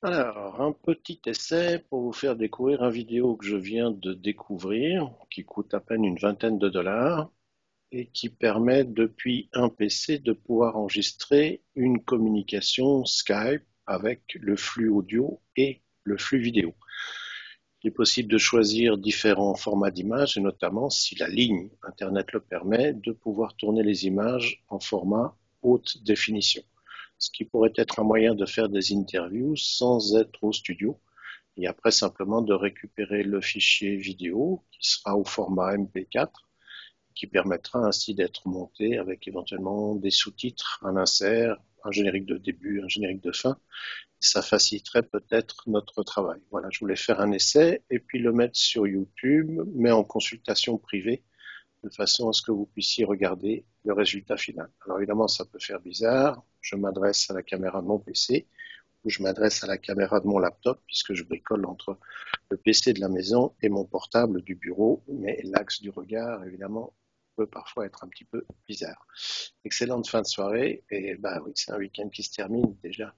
Alors, un petit essai pour vous faire découvrir un vidéo que je viens de découvrir, qui coûte à peine une vingtaine de $, et qui permet depuis un PC de pouvoir enregistrer une communication Skype avec le flux audio et le flux vidéo. Il est possible de choisir différents formats d'images, et notamment, si la ligne Internet le permet, de pouvoir tourner les images en format haute définition. Ce qui pourrait être un moyen de faire des interviews sans être au studio, et après simplement de récupérer le fichier vidéo qui sera au format MP4, qui permettra ainsi d'être monté avec éventuellement des sous-titres, un insert, un générique de début, un générique de fin. Ça faciliterait peut-être notre travail. Voilà, je voulais faire un essai et puis le mettre sur YouTube, mais en consultation privée, de façon à ce que vous puissiez regarder le résultat final. Alors évidemment, ça peut faire bizarre. Je m'adresse à la caméra de mon PC ou je m'adresse à la caméra de mon laptop puisque je bricole entre le PC de la maison et mon portable du bureau. Mais l'axe du regard, évidemment, peut parfois être un petit peu bizarre. Excellente fin de soirée et bah oui, c'est un week-end qui se termine déjà.